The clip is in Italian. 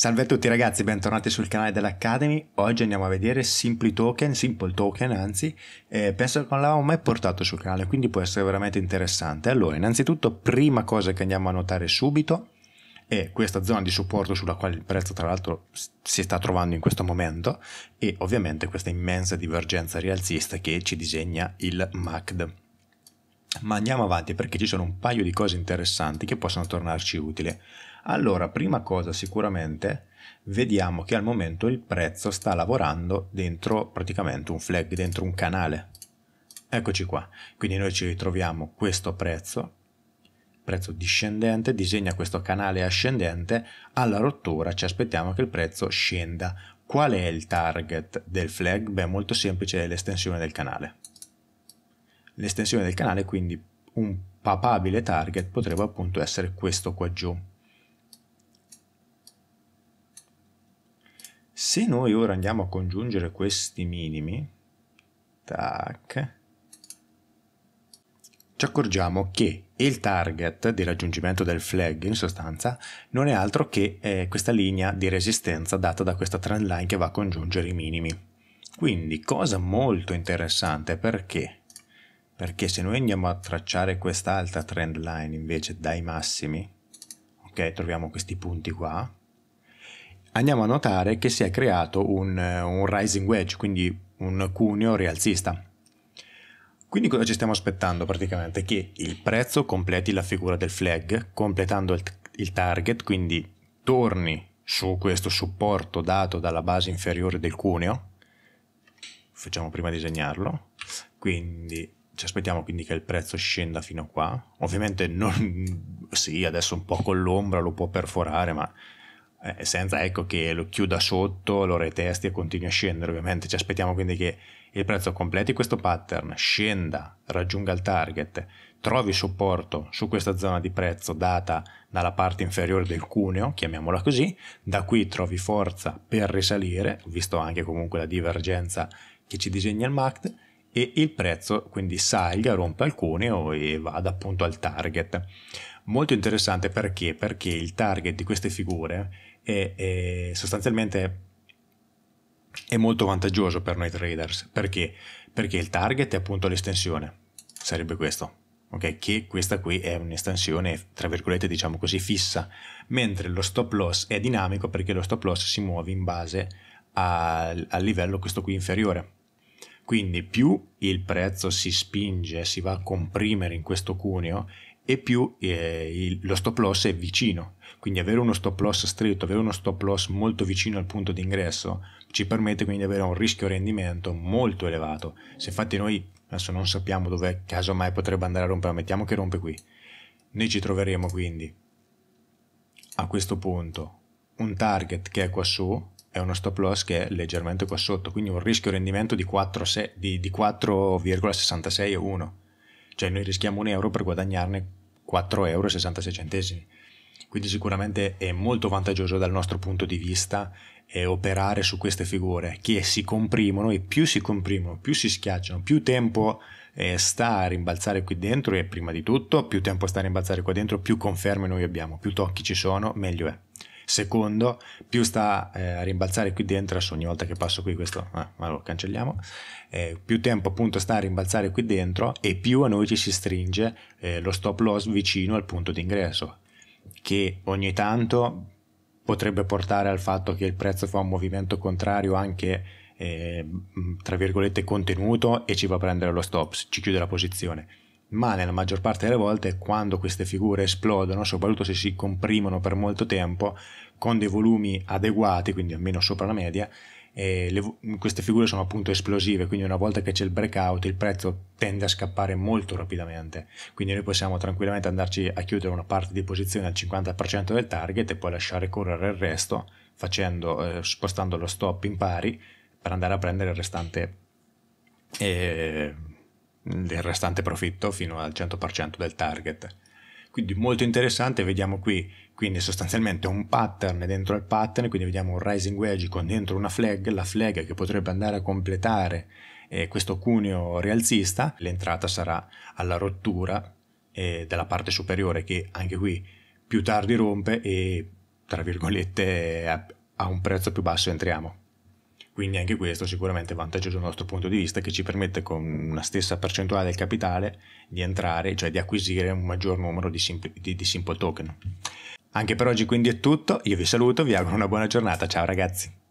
Salve a tutti ragazzi, bentornati sul canale dell'Academy. Oggi andiamo a vedere Simple Token, penso che non l'avevamo mai portato sul canale, quindi può essere veramente interessante. Allora, innanzitutto, prima cosa che andiamo a notare subito è questa zona di supporto sulla quale il prezzo tra l'altro si sta trovando in questo momento e ovviamente questa immensa divergenza rialzista che ci disegna il MACD. Ma andiamo avanti perché ci sono un paio di cose interessanti che possono tornarci utili. Allora, prima cosa, sicuramente vediamo che al momento il prezzo sta lavorando dentro praticamente un flag, dentro un canale. Eccoci qua, quindi noi ci ritroviamo questo prezzo discendente, disegna questo canale ascendente, alla rottura ci aspettiamo che il prezzo scenda. Qual è il target del flag? Beh, molto semplice, è l'estensione del canale. L'estensione del canale, quindi un papabile target potrebbe appunto essere questo qua giù. Se noi ora andiamo a congiungere questi minimi, tac, ci accorgiamo che il target di raggiungimento del flag in sostanza non è altro che questa linea di resistenza data da questa trend line che va a congiungere i minimi. Quindi cosa molto interessante, perché se noi andiamo a tracciare quest'altra trend line invece dai massimi, ok, troviamo questi punti qua, andiamo a notare che si è creato un rising wedge, quindi un cuneo rialzista. Quindi cosa ci stiamo aspettando praticamente? Che il prezzo completi la figura del flag, completando il target, quindi torni su questo supporto dato dalla base inferiore del cuneo. Facciamo prima disegnarlo, quindi ci aspettiamo quindi che il prezzo scenda fino qua. Ovviamente non, sì, adesso un po' con l'ombra lo può perforare, ma senza ecco che lo chiuda sotto, lo retesti e continui a scendere. Ovviamente ci aspettiamo quindi che il prezzo completi questo pattern, scenda, raggiunga il target, trovi supporto su questa zona di prezzo data dalla parte inferiore del cuneo, chiamiamola così, da qui trovi forza per risalire, visto anche comunque la divergenza che ci disegna il MACD, e il prezzo quindi salga, rompa il cuneo e vada appunto al target. Molto interessante perché? Perché il target di queste figure è sostanzialmente è molto vantaggioso per noi traders. Perché? Perché il target è appunto l'estensione, sarebbe questo, ok? Che questa qui è un'estensione tra virgolette, diciamo così, fissa, mentre lo stop loss è dinamico perché lo stop loss si muove in base al livello questo qui inferiore. Quindi più il prezzo si spinge, si va a comprimere in questo cuneo e più lo stop loss è vicino. Quindi avere uno stop loss stretto, avere uno stop loss molto vicino al punto d'ingresso ci permette quindi di avere un rischio rendimento molto elevato. Se infatti noi adesso non sappiamo dove casomai potrebbe andare a rompere, mettiamo che rompe qui, noi ci troveremo quindi a questo punto un target che è qua su, è uno stop loss che è leggermente qua sotto, quindi un rischio rendimento di 4,66 e 1, cioè noi rischiamo 1 euro per guadagnarne 4,66 euro, quindi sicuramente è molto vantaggioso dal nostro punto di vista operare su queste figure che si comprimono, e più si comprimono, più si schiacciano, più tempo sta a rimbalzare qui dentro, e prima di tutto più tempo sta a rimbalzare qua dentro, più conferme noi abbiamo, più tocchi ci sono, meglio è. Secondo, più sta a rimbalzare qui dentro, ogni volta che passo qui questo, ma lo cancelliamo, più tempo appunto sta a rimbalzare qui dentro e più a noi ci si stringe lo stop loss vicino al punto d'ingresso, che ogni tanto potrebbe portare al fatto che il prezzo fa un movimento contrario anche tra virgolette contenuto e ci va a prendere lo stop, ci chiude la posizione. Ma nella maggior parte delle volte, quando queste figure esplodono, soprattutto se si comprimono per molto tempo con dei volumi adeguati, quindi almeno sopra la media, queste figure sono appunto esplosive, quindi una volta che c'è il breakout il prezzo tende a scappare molto rapidamente, quindi noi possiamo tranquillamente andarci a chiudere una parte di posizione al 50% del target e poi lasciare correre il resto, spostando lo stop in pari per andare a prendere il restante profitto fino al 100% del target. Quindi molto interessante, vediamo qui quindi sostanzialmente un pattern dentro il pattern, quindi vediamo un rising wedge con dentro una flag, la flag che potrebbe andare a completare questo cuneo rialzista. L'entrata sarà alla rottura della parte superiore, che anche qui più tardi rompe e tra virgolette a un prezzo più basso entriamo. Quindi anche questo sicuramente è vantaggioso dal nostro punto di vista, che ci permette con una stessa percentuale del capitale di entrare, cioè di acquisire un maggior numero di Simple Token. Anche per oggi quindi è tutto, io vi saluto, vi auguro una buona giornata, ciao ragazzi!